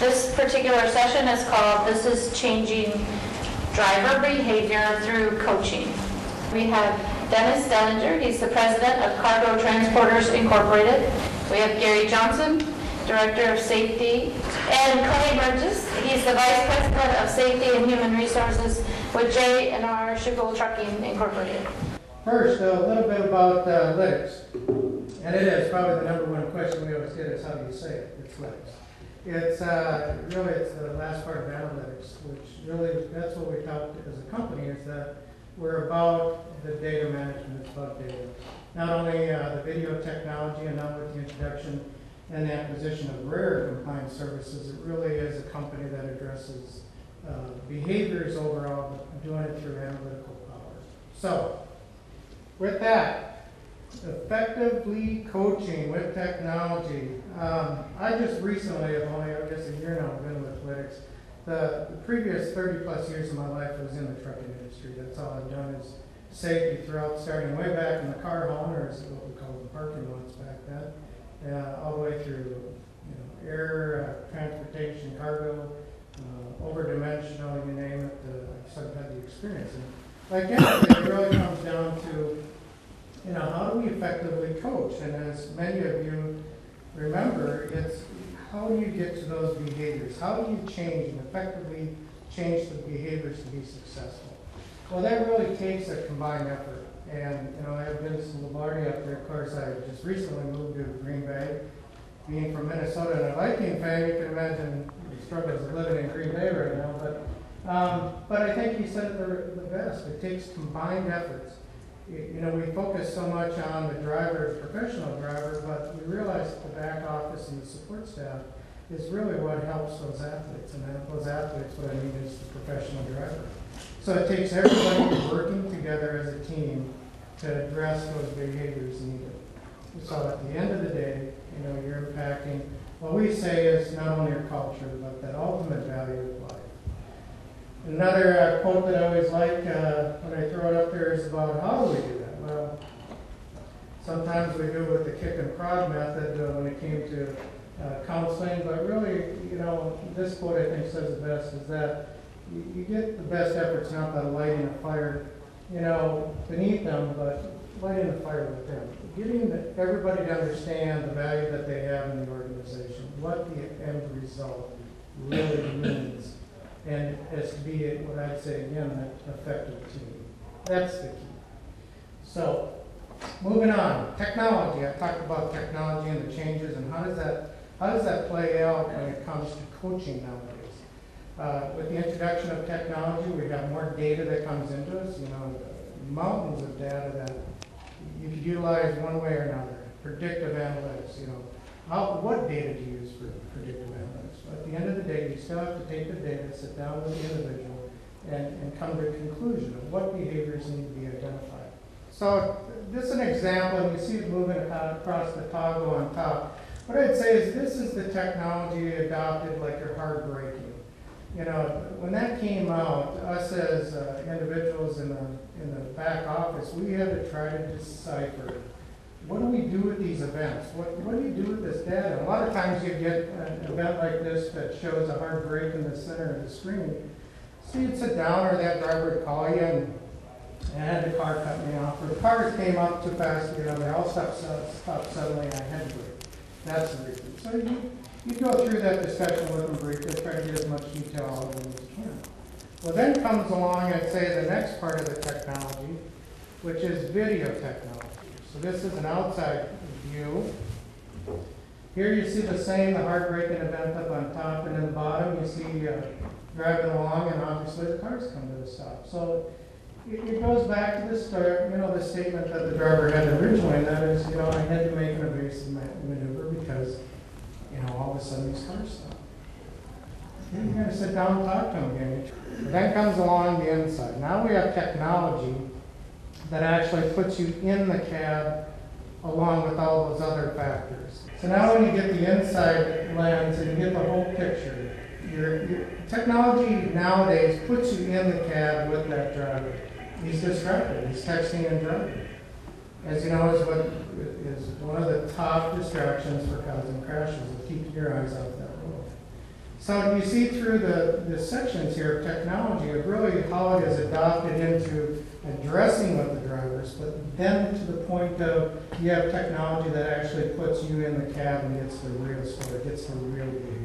This particular session is called "This is Changing Driver Behavior Through Coaching." We have Dennis Dellinger, he's the president of Cargo Transporters Incorporated. We have Gary Johnson, director of safety, and Cody Burgess, he's the vice president of safety and human resources with J&R Schugel Trucking Incorporated. First, a little bit about Lytx, and it is probably the number one question we always get is how do you say it? It's Lytx. It's really it's the last part of analytics, which really that's what we taught as a company is that we're about the data management, it's about data. Not only the video technology, and now with the introduction and the acquisition of rare compliance services, it really is a company that addresses behaviors overall, but doing it through analytical power. So, with that, effectively coaching with technology. I just recently, I guess a year now, I've been with Lytx. The previous 30 plus years of my life was in the trucking industry. That's all I've done is safety throughout, starting way back in the car haul, or is what we called the parking lots back then, all the way through air, transportation, cargo, over-dimensional, you name it. So I've had the experience. And like anything, it really comes down to how do we effectively coach? And as many of you remember, it's how do you get to those behaviors? How do you change and effectively change the behaviors to be successful? Well, that really takes a combined effort. And I have Vince Lombardi up there. Of course, I just recently moved to Green Bay, being from Minnesota and a Viking fan. You can imagine the struggles of living in Green Bay right now. But I think he said it the best. It takes combined efforts. We focus so much on the driver, professional driver, but we realize that the back office and the support staff is really what helps those athletes. And those athletes, what I mean is the professional driver. So it takes everybody working together as a team to address those behaviors needed. So at the end of the day, you're impacting what we say is not only your culture, but that ultimate value of life. Another quote that I always like when I throw it up there is about how do we do that? Well, sometimes we do it with the kick and prod method when it came to counseling, but really, this quote I think says the best is that you get the best efforts not by lighting a fire, beneath them, but lighting the fire with them. Getting everybody to understand the value that they have in the organization, what the end result really means. And as to be what I'd say again, an effective team. That's the key. So, moving on, technology. I talked about technology and the changes, and how does that play out when it comes to coaching nowadays? With the introduction of technology, we have more data that comes into us. Mountains of data that you could utilize one way or another. Predictive analytics. What data do you use for predictive analytics? But at the end of the day, you still have to take the data, sit down with the individual, and come to a conclusion of what behaviors need to be identified. So this is an example, and you see it moving across the toggle on top. What I'd say is this is the technology adopted like your hard braking. When that came out, us as individuals in the back office, we had to try to decipher what do we do with these events? What do you do with this data? A lot of times you get an event like this that shows a hard brake in the center of the screen. So you'd sit down or that driver would call you and I had the car cut me off. Or the car came up too fast, they all stopped suddenly and I had to brake. That's the reason. So you go through that discussion with them briefly, try to get as much detail out of them as you can. Well, then comes along, I'd say, the next part of the technology, which is video technology. So this is an outside view. Here you see the heartbreaking event up on top, and in the bottom you see driving along, and obviously the cars come to the stop. So it goes back to the start, the statement that the driver had originally, and that is, I had to make an evasive maneuver because, all of a sudden these cars stop. Then you're going to sit down and talk to them again. But then comes along the inside. Now we have technology that actually puts you in the cab along with all those other factors. So now when you get the inside lens and you get the whole picture, your technology nowadays puts you in the cab with that driver. He's distracted, he's texting and driving. As you know, is one of the top distractions for causing crashes, to keep your eyes off that road. So you see through the sections here of technology of really how it is adopted into addressing with the drivers, but then to the point of you have technology that actually puts you in the cab and gets the real story, gets the real behavior.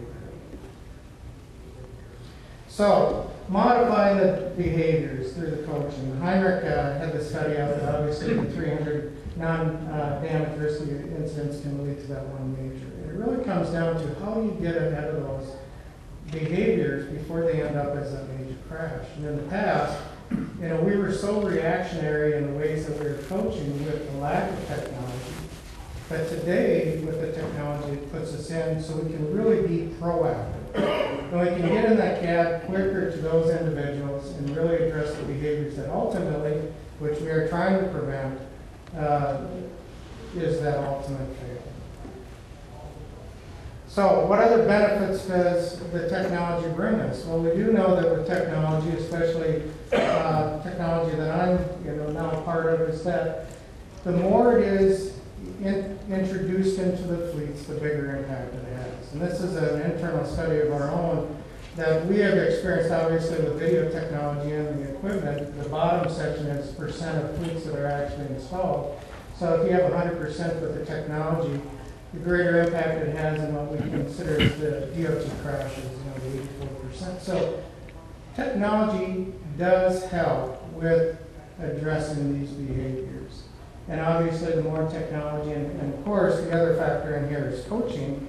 So modifying the behaviors through the coaching. Heinrich had the study out that obviously the 300 non-adversity incidents can lead to that one major. It really comes down to how you get ahead of those behaviors before they end up as a major crash. And in the past, you know, we were so reactionary in the ways that we were coaching with the lack of technology. But today, with the technology, it puts us in so we can really be proactive. And we can get in that cab quicker to those individuals and really address the behaviors that ultimately, which we are trying to prevent, is that ultimate failure. So what other benefits does the technology bring us? Well, we do know that with technology, especially technology that I'm now part of, is that the more it is introduced into the fleets, the bigger impact it has. And this is an internal study of our own that we have experienced, obviously, with video technology and the equipment. The bottom section is percent of fleets that are actually installed. So if you have 100% with the technology, the greater impact it has in what we consider the DOT crashes, you know, the 84%. So technology does help with addressing these behaviors. And obviously, the more technology, and of course, the other factor in here is coaching,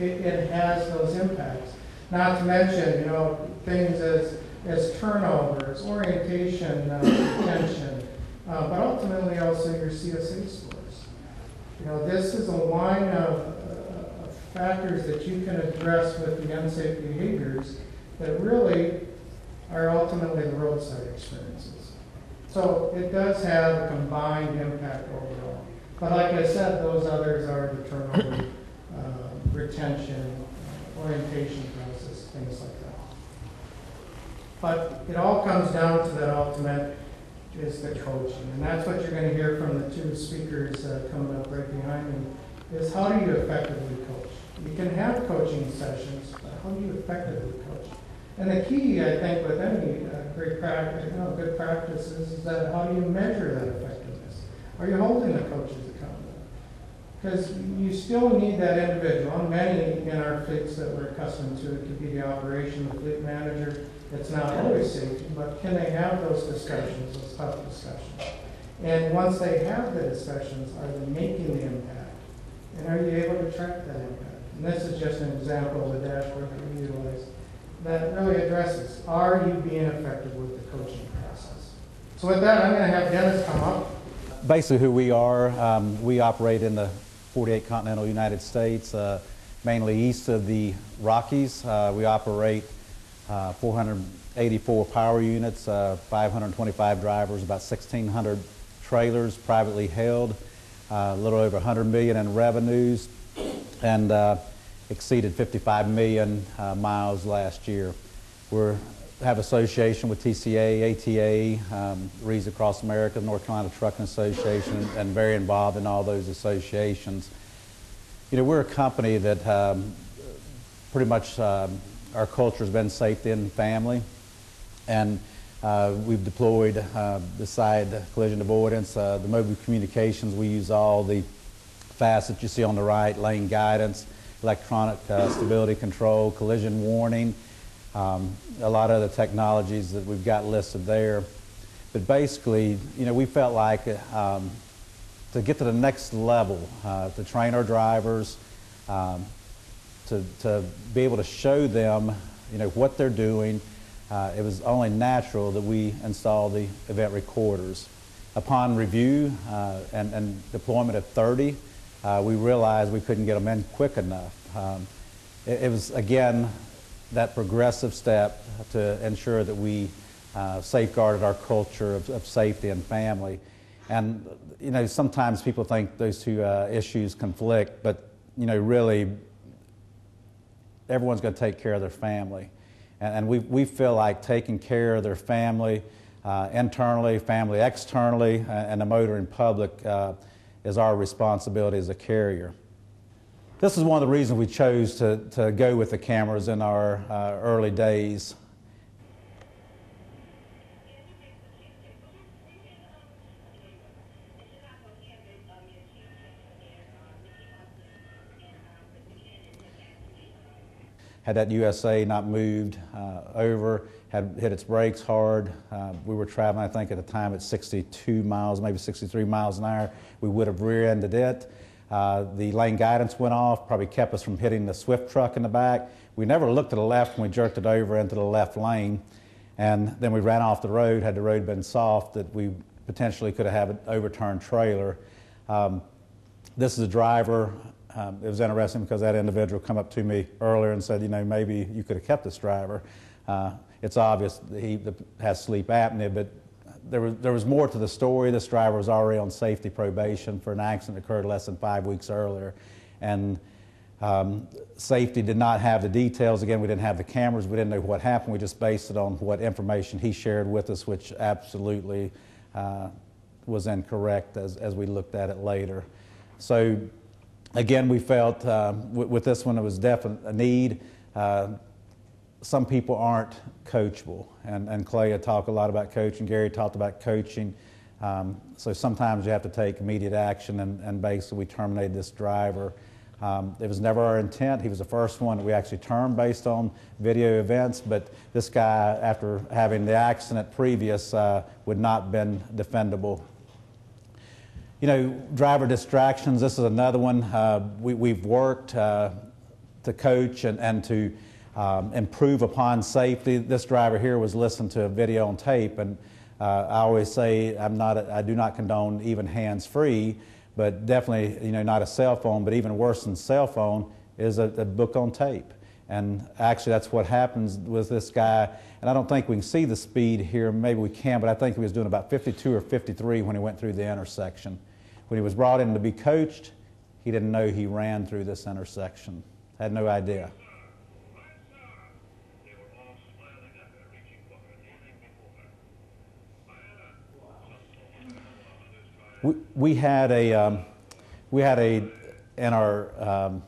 it has those impacts. Not to mention, you know, things as turnovers, orientation, retention, but ultimately also your CSA scores. You know, this is a line of factors that you can address with the unsafe behaviors that really are ultimately the roadside experiences. So it does have a combined impact overall. But like I said, those others are the turnover, retention, orientation process, things like that. But it all comes down to that ultimate is the coaching. And that's what you're going to hear from the two speakers coming up right behind me, is how do you effectively coach? You can have coaching sessions, but how do you effectively coach? And the key, I think, with any great practice, good practices, is that how do you measure that effectiveness? Are you holding the coaches accountable? Because you still need that individual. Many in our fleets that we're accustomed to, it could be the operation, the fleet manager. It's not always safety, but can they have those discussions, those tough discussions? And once they have the discussions, are they making the impact? And are you able to track that impact? And this is just an example of a dashboard that we utilize that really addresses, are you being effective with the coaching process? So with that, I'm going to have Dennis come up. Basically who we are, we operate in the 48 continental United States, mainly east of the Rockies. We operate 484 power units, 525 drivers, about 1,600 trailers privately held, a little over 100 million in revenues, and exceeded 55 million miles last year. We have association with TCA, ATA, Reese Across America, North Carolina Trucking Association, and very involved in all those associations. You know, we're a company that pretty much our culture has been safety and family, and we've deployed beside collision avoidance, the mobile communications. We use all the facets you see on the right: lane guidance, electronic stability control, collision warning, a lot of the technologies that we've got listed there. But basically, you know, we felt like to get to the next level, to train our drivers, to be able to show them, you know, what they're doing, it was only natural that we install the event recorders. Upon review and deployment of 30, we realized we couldn't get them in quick enough. It was, again, that progressive step to ensure that we safeguarded our culture of safety and family. And, you know, sometimes people think those two issues conflict, but, you know, really, everyone's going to take care of their family. And we feel like taking care of their family internally, family externally, and the motoring public is our responsibility as a carrier. This is one of the reasons we chose to go with the cameras in our early days. Had that USA not moved over, had hit its brakes hard, we were traveling, I think at the time at 62 miles, maybe 63 miles an hour, we would have rear-ended it. The lane guidance went off, probably kept us from hitting the Swift truck in the back. We never looked to the left when we jerked it over into the left lane, and then we ran off the road. Had the road been soft, that we potentially could have an overturned trailer. This is a driver. It was interesting because that individual come up to me earlier and said, you know, maybe you could have kept this driver. It's obvious that he has sleep apnea, but there was more to the story. This driver was already on safety probation for an accident that occurred less than 5 weeks earlier. And safety did not have the details. Again, we didn't have the cameras. We didn't know what happened. We just based it on what information he shared with us, which absolutely was incorrect as we looked at it later. So, again, we felt with this one it was definitely a need. Some people aren't coachable, and Clay had talked a lot about coaching. Gary talked about coaching. So sometimes you have to take immediate action, and basically we terminated this driver. It was never our intent. He was the first one that we actually termed based on video events, but this guy, after having the accident previous, would not have been defendable. You know, driver distractions, this is another one. We've worked to coach and to improve upon safety. This driver here was listening to a video on tape, and I always say I do not condone even hands-free, but definitely, you know, not a cell phone, but even worse than cell phone is a book on tape. And actually that's what happens with this guy, and I don't think we can see the speed here, maybe we can, but I think he was doing about 52 or 53 when he went through the intersection. When he was brought in to be coached, he didn't know he ran through this intersection, had no idea. In our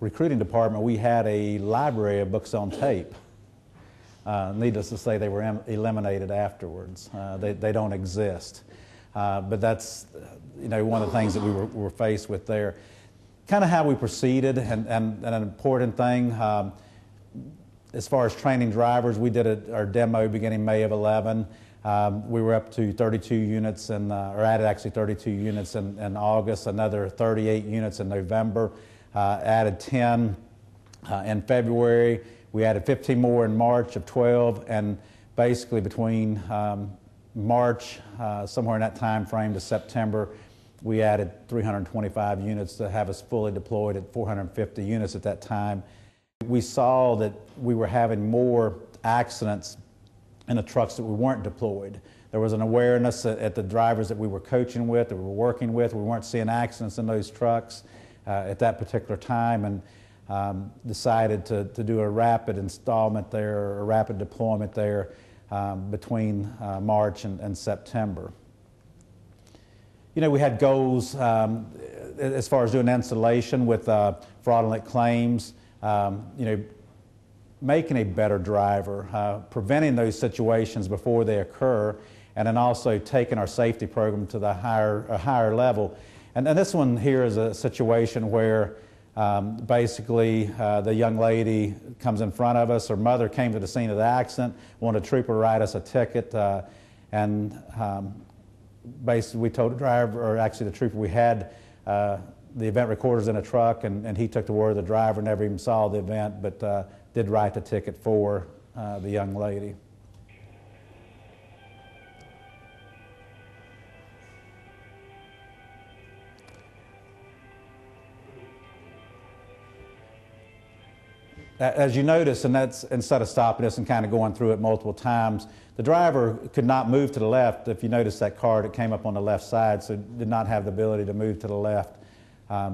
recruiting department, we had a library of books on tape. Needless to say, they were eliminated afterwards. They don't exist. But that's, you know, one of the things that we were faced with there. Kind of how we proceeded, and an important thing, as far as training drivers, we did our demo beginning May of 11. We were up to 32 units, or added actually 32 units in August, another 38 units in November. Added 10 in February. We added 15 more in March of 12, and basically between March, somewhere in that time frame, to September, we added 325 units to have us fully deployed at 450 units at that time. We saw that we were having more accidents in the trucks that we weren't deployed. There was an awareness at the drivers that we were coaching with, that we were working with. We weren't seeing accidents in those trucks at that particular time, and decided to do a rapid installment there, or a rapid deployment there between March and September. You know, we had goals as far as doing installation with fraudulent claims, you know, making a better driver, preventing those situations before they occur, and then also taking our safety program to the higher level. And this one here is a situation where basically the young lady comes in front of us. Her mother came to the scene of the accident, wanted a trooper to write us a ticket, and basically we told the driver, or actually the trooper, we had the event recorders in a truck, and he took the word of the driver, never even saw the event, but did write the ticket for the young lady. As you notice, and that's instead of stopping us and kind of going through it multiple times, the driver could not move to the left. If you notice that car that came up on the left side, so did not have the ability to move to the left.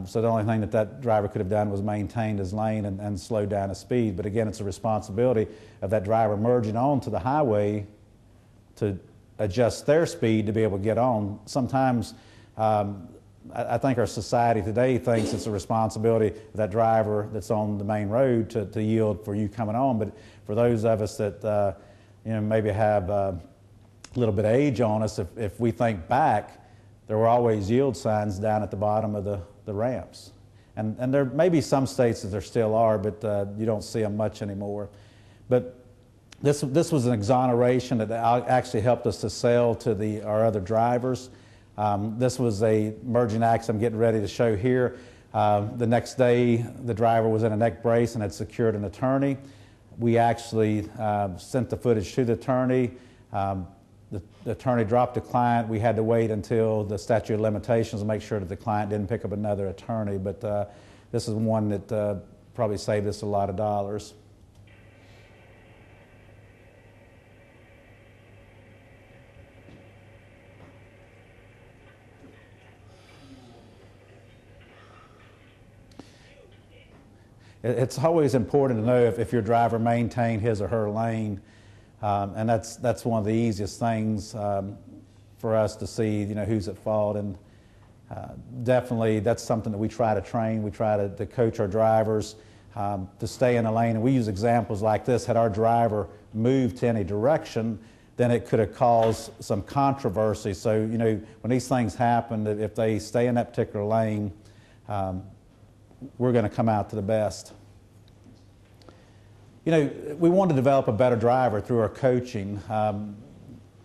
So the only thing that driver could have done was maintained his lane and slowed down his speed. But again, it's a responsibility of that driver merging onto the highway to adjust their speed to be able to get on. Sometimes I think our society today thinks it's a responsibility of that driver that's on the main road to yield for you coming on. But for those of us that you know, maybe have a little bit of age on us, if we think back, there were always yield signs down at the bottom of the ramps. And there may be some states that there still are, but you don't see them much anymore. But this was an exoneration that actually helped us to sell to our other drivers. This was a merging axe I'm getting ready to show here. The next day, the driver was in a neck brace and had secured an attorney. We actually sent the footage to the attorney. The attorney dropped the client. We had to wait until the statute of limitations to make sure that the client didn't pick up another attorney. But this is one that probably saved us a lot of dollars. It's always important to know if your driver maintained his or her lane, and that's one of the easiest things for us to see, you know, who's at fault. And definitely that's something that we try to train. We try to coach our drivers to stay in the lane. And we use examples like this. Had our driver moved to any direction, then it could have caused some controversy. So, you know, when these things happen, if they stay in that particular lane, we're going to come out to the best. You know, we want to develop a better driver through our coaching.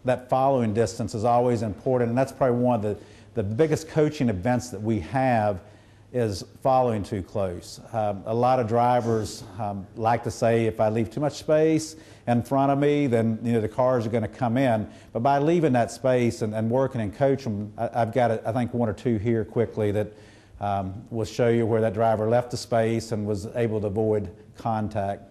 That following distance is always important, and that's probably one of the biggest coaching events that we have is following too close. A lot of drivers like to say, if I leave too much space in front of me, then you know the cars are going to come in. But by leaving that space and working and coaching, I've got, I think, one or two here quickly that will show you where that driver left the space and was able to avoid contact.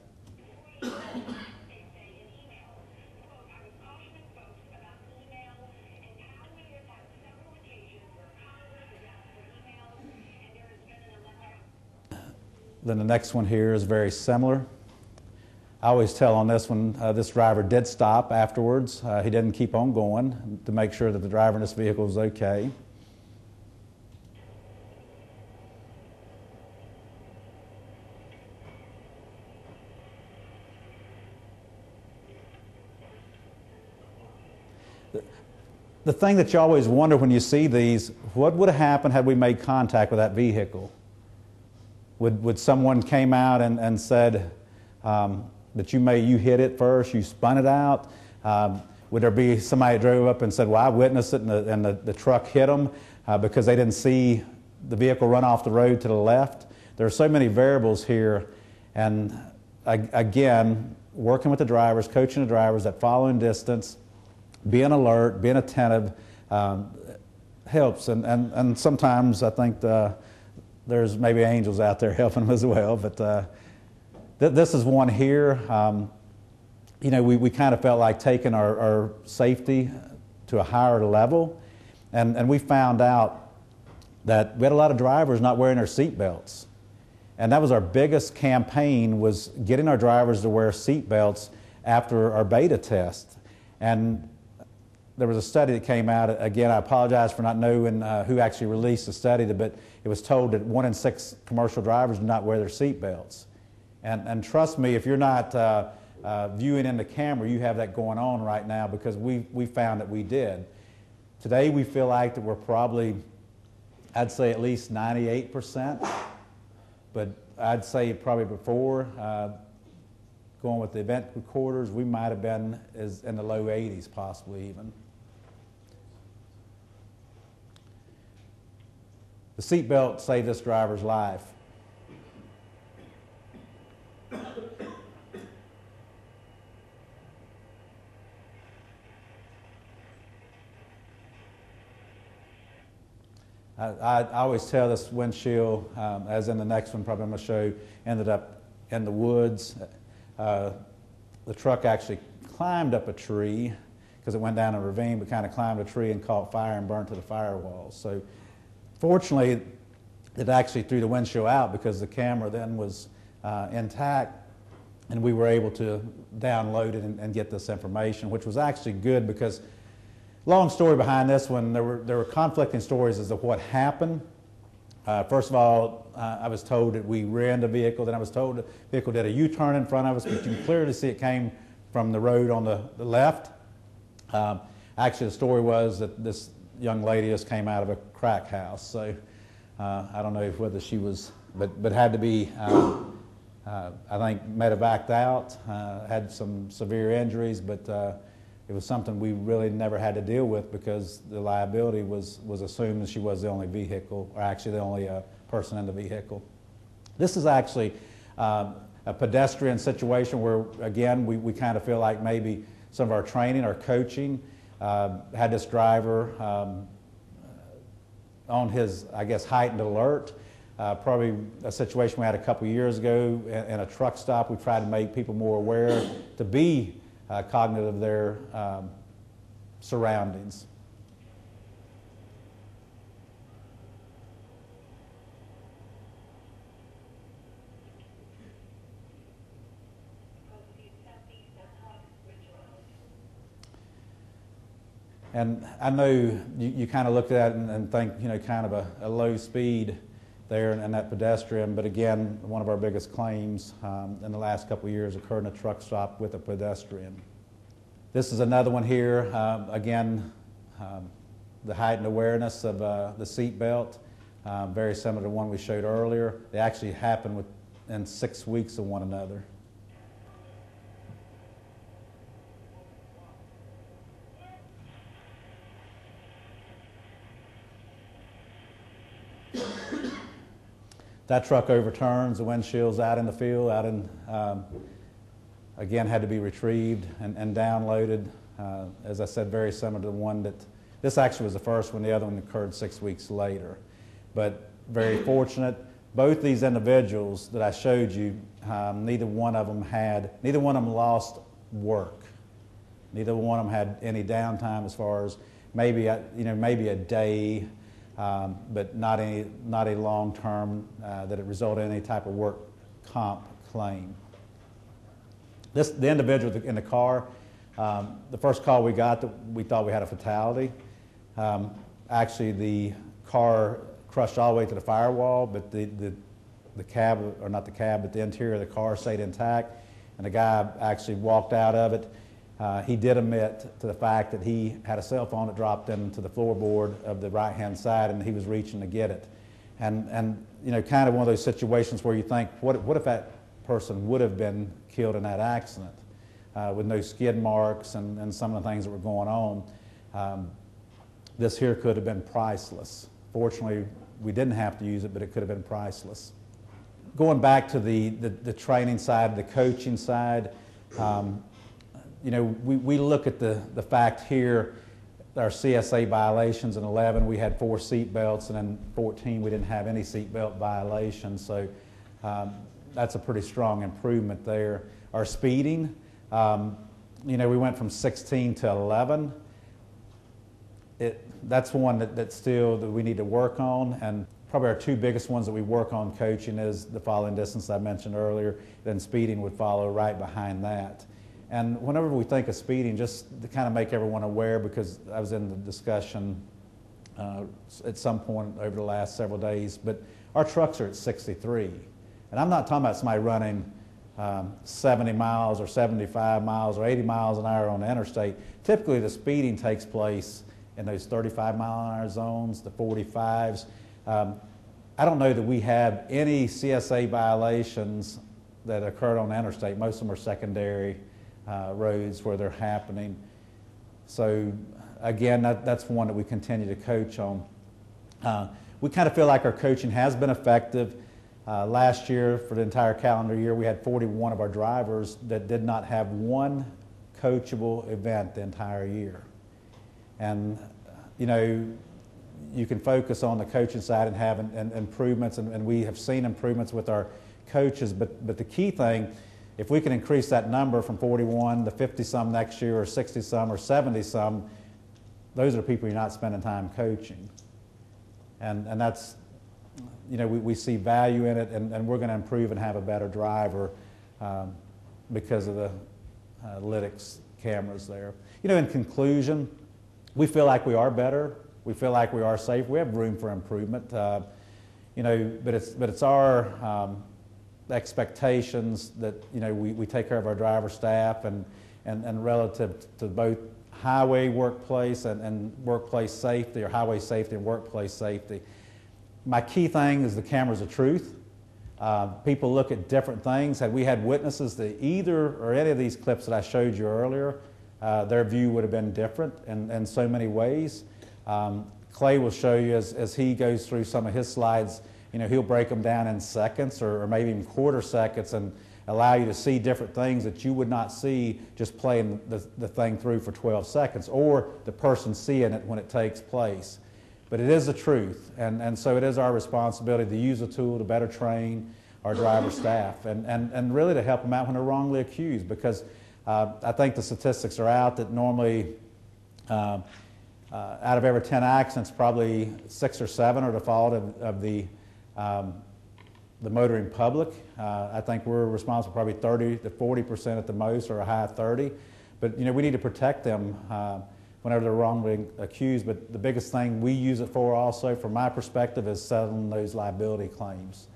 Then the next one here is very similar. I always tell on this one, this driver did stop afterwards. He didn't keep on going to make sure that the driver in this vehicle was okay. The thing that you always wonder when you see these, what would have happened had we made contact with that vehicle? Would someone came out and said that you hit it first, you spun it out? Would there be somebody that drove up and said, well, I witnessed it and the truck hit them because they didn't see the vehicle run off the road to the left? There are so many variables here, and again, working with the drivers, coaching the drivers, that following distance, being alert, being attentive helps, and sometimes I think there's maybe angels out there helping them as well. But this is one here. You know, we kind of felt like taking our safety to a higher level, and we found out that we had a lot of drivers not wearing their seat belts, and that was our biggest campaign, was getting our drivers to wear seat belts after our beta test. And there was a study that came out. Again, I apologize for not knowing who actually released the study, but it was told that 1 in 6 commercial drivers do not wear their seat belts. And trust me, if you're not viewing in the camera, you have that going on right now, because we found that we did. Today, we feel like that we're probably, I'd say, at least 98%, but I'd say probably before going with the event recorders, we might have been in the low 80s, possibly even. The seatbelt saved this driver's life. I always tell this windshield, as in the next one probably I'm going to show, ended up in the woods. The truck actually climbed up a tree because it went down a ravine, but kind of climbed a tree and caught fire and burned to the firewall. So fortunately, it actually threw the windshield out because the camera then was intact, and we were able to download it and get this information, which was actually good because Long story behind this one. There were conflicting stories as to what happened. First of all, I was told that we rear-ended the vehicle. Then I was told the vehicle did a U-turn in front of us, but you can clearly see it came from the road on the left. Actually, the story was that this young lady just came out of a crack house. So I don't know whether she was, but had to be, I think, medevaced out, had some severe injuries, but it was something we really never had to deal with because the liability was assumed that she was the only vehicle, or actually the only person in the vehicle. This is actually a pedestrian situation where, again, we kind of feel like maybe some of our training, our coaching, had this driver on his, I guess, heightened alert. Probably a situation we had a couple years ago in a truck stop. We tried to make people more aware to be cognitive of their surroundings. And I know you kind of looked at it and think, you know, kind of a low speed there and that pedestrian, but again, one of our biggest claims in the last couple of years occurred in a truck stop with a pedestrian. This is another one here. Again, the heightened awareness of the seat belt, very similar to one we showed earlier. They actually happened within 6 weeks of one another. That truck overturns, the windshield's out in the field, out in, again, had to be retrieved and downloaded. As I said, very similar to the one that, this actually was the first one, the other one occurred 6 weeks later. But very fortunate, both these individuals that I showed you, neither one of them lost work. Neither one of them had any downtime as far as maybe, you know, maybe a day, but not a long term that it resulted in any type of work comp claim. The individual in the car, the first call we got that we thought we had a fatality. Actually, the car crushed all the way to the firewall, but the cab, or not the cab, but the interior of the car stayed intact, and the guy actually walked out of it. He did admit to the fact that he had a cell phone that dropped into the floorboard of the right-hand side, and he was reaching to get it. And you know, kind of one of those situations where you think, what if that person would have been killed in that accident with no skid marks and some of the things that were going on? This here could have been priceless. Fortunately, we didn't have to use it, but it could have been priceless. Going back to the training side, the coaching side, you know, we look at the fact here, our CSA violations in 11, we had 4 seat belts, and in 14, we didn't have any seat belt violations. So that's a pretty strong improvement there. Our speeding, you know, we went from 16 to 11. That's one that we need to work on. And probably our two biggest ones that we work on coaching is the following distance I mentioned earlier, then speeding would follow right behind that. And whenever we think of speeding, just to kind of make everyone aware, because I was in the discussion at some point over the last several days, but our trucks are at 63. And I'm not talking about somebody running 70 miles or 75 miles or 80 miles an hour on the interstate. Typically, the speeding takes place in those 35-mile-an-hour zones, the 45s. I don't know that we have any CSA violations that occurred on the interstate. Most of them are secondary roads where they're happening. So again, that's one that we continue to coach on. We kind of feel like our coaching has been effective. Last year, for the entire calendar year, we had 41 of our drivers that did not have one coachable event the entire year. And you know, you can focus on the coaching side and have improvements, and we have seen improvements with our coaches, but the key thing, if we can increase that number from 41 to 50-some next year, or 60-some, or 70-some, those are people you're not spending time coaching. And that's, you know, we see value in it, and we're going to improve and have a better driver because of the Lytx cameras there. You know, in conclusion, we feel like we are better. We feel like we are safe. We have room for improvement, you know. But it's our expectations that, you know, we take care of our driver staff and relative to both highway workplace and workplace safety, or highway safety and workplace safety. My key thing is the cameras of truth. People look at different things. Had we had witnesses to either or any of these clips that I showed you earlier, their view would have been different in so many ways. Clay will show you as he goes through some of his slides, you know, he'll break them down in seconds or maybe even quarter seconds and allow you to see different things that you would not see just playing the thing through for 12 seconds or the person seeing it when it takes place. But it is the truth, and so it is our responsibility to use the tool to better train our driver staff and really to help them out when they're wrongly accused, because I think the statistics are out that normally out of every 10 accidents, probably 6 or 7 are the fault of the motoring public. I think we're responsible probably 30% to 40% at the most, or a high 30. But, you know, we need to protect them whenever they're wrongly accused. But the biggest thing we use it for also, from my perspective, is settling those liability claims.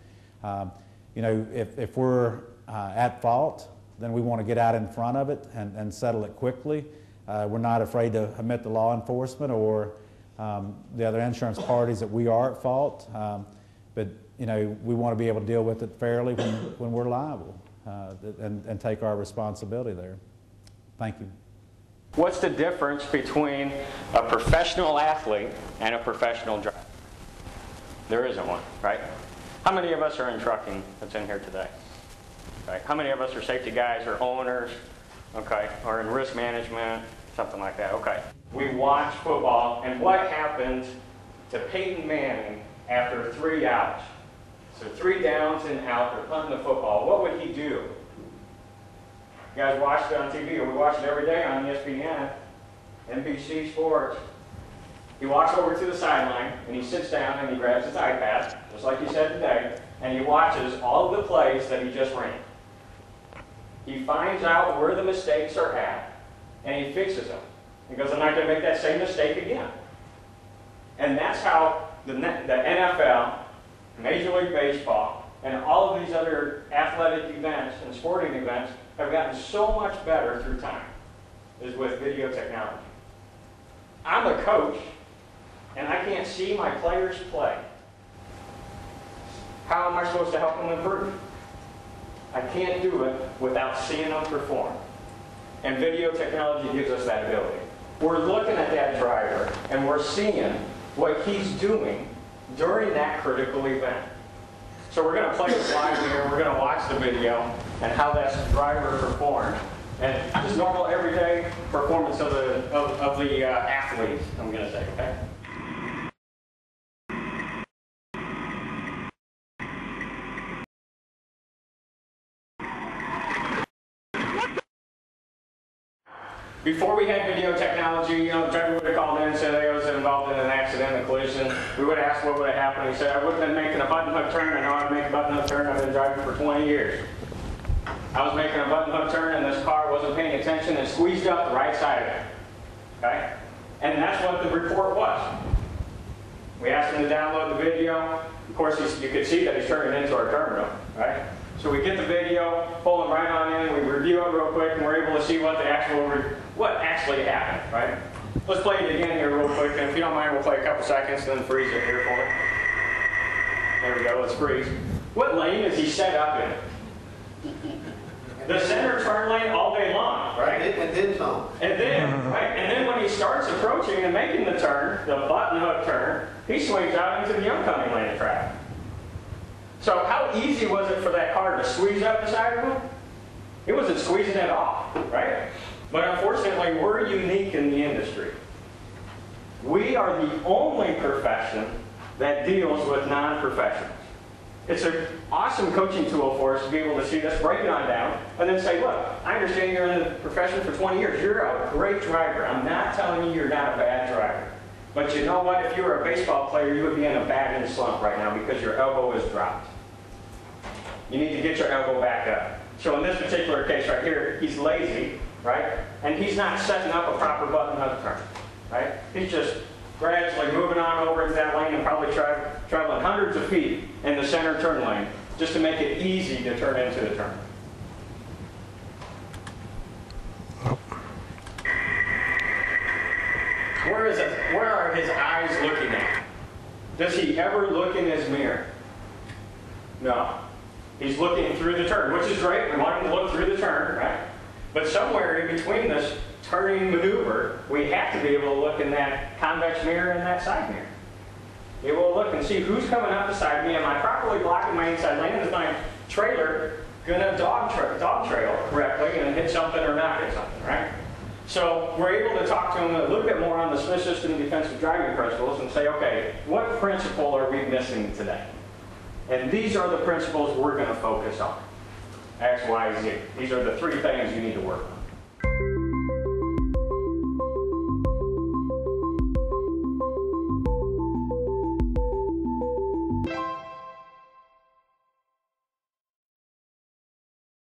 You know, if we're at fault, then we want to get out in front of it and settle it quickly. We're not afraid to admit to law enforcement or the other insurance parties that we are at fault. But, you know, we want to be able to deal with it fairly when we're liable and take our responsibility there. Thank you. What's the difference between a professional athlete and a professional driver? There isn't one, right? How many of us are in trucking that's in here today? Right? How many of us are safety guys or owners, okay, or in risk management, something like that, okay? We watch football, and what happens to Peyton Manning after 3 outs? So 3 downs and out, they're punting the football. What would he do? You guys watched it on TV, or we watch it every day on ESPN, NBC Sports. He walks over to the sideline, and he sits down, and he grabs his iPad, just like you said today, and he watches all of the plays that he just ran. He finds out where the mistakes are at, and he fixes them. He goes, I'm not going to make that same mistake again. And that's how the NFL, Major League Baseball, and all of these other athletic events and sporting events have gotten so much better through time, is with video technology. I'm a coach, and I can't see my players play. How am I supposed to help them improve? I can't do it without seeing them perform. And video technology gives us that ability. We're looking at that driver, and we're seeing what he's doing during that critical event. So we're going to play the slide here, we're going to watch the video, and how that driver performed. And just normal, everyday performance of the athletes, I'm going to say, okay? Before we had video technology, you know, the driver would have called in and said I was involved in an accident, a collision. We would have asked what would have happened. He said, I would have been making a button hook turn. I know I'd make a button hook turn. I've been driving for 20 years. I was making a button hook turn, and this car wasn't paying attention and squeezed up the right side of it. Okay? And that's what the report was. We asked him to download the video. Of course, you could see that he's turning into our terminal, right? So we get the video, pull them right on in, we review it real quick, and we're able to see what the actual what actually happened, right? Let's play it again here real quick, and if you don't mind, we'll play a couple seconds and then freeze it here for me. There we go, let's freeze. What lane is he set up in? The center turn lane all day long, right? And then when he starts approaching and making the turn, the button hook turn, he swings out into the oncoming lane of traffic. So how easy was it for that car to squeeze up the side of him? It wasn't squeezing at all, right? But unfortunately, we're unique in the industry. We are the only profession that deals with non-professionals. It's an awesome coaching tool for us to be able to see this, break it on down, and then say, look, I understand you're in the profession for 20 years. You're a great driver. I'm not telling you you're not a bad driver. But you know what? If you were a baseball player, you would be in a batting slump right now because your elbow is dropped. You need to get your elbow back up. So in this particular case right here, he's lazy, right? And he's not setting up a proper button hook turn. right? He's just gradually moving on over into that lane and probably traveling hundreds of feet in the center turn lane just to make it easy to turn into the turn. Where are his eyes looking at? Does he ever look in his mirror? No. He's looking through the turn, which is great. We want him to look through the turn, right? But somewhere in between this turning maneuver, we have to be able to look in that convex mirror and that side mirror. It will look and see who's coming up beside me. Am I properly blocking my inside lane? Is my trailer going to dog trail correctly and hit something or not hit something, right? So we're able to talk to them a little bit more on the Smith System Defensive Driving Principles and say, okay, what principle are we missing today? And these are the principles we're going to focus on. X, Y, Z. These are the three things you need to work on.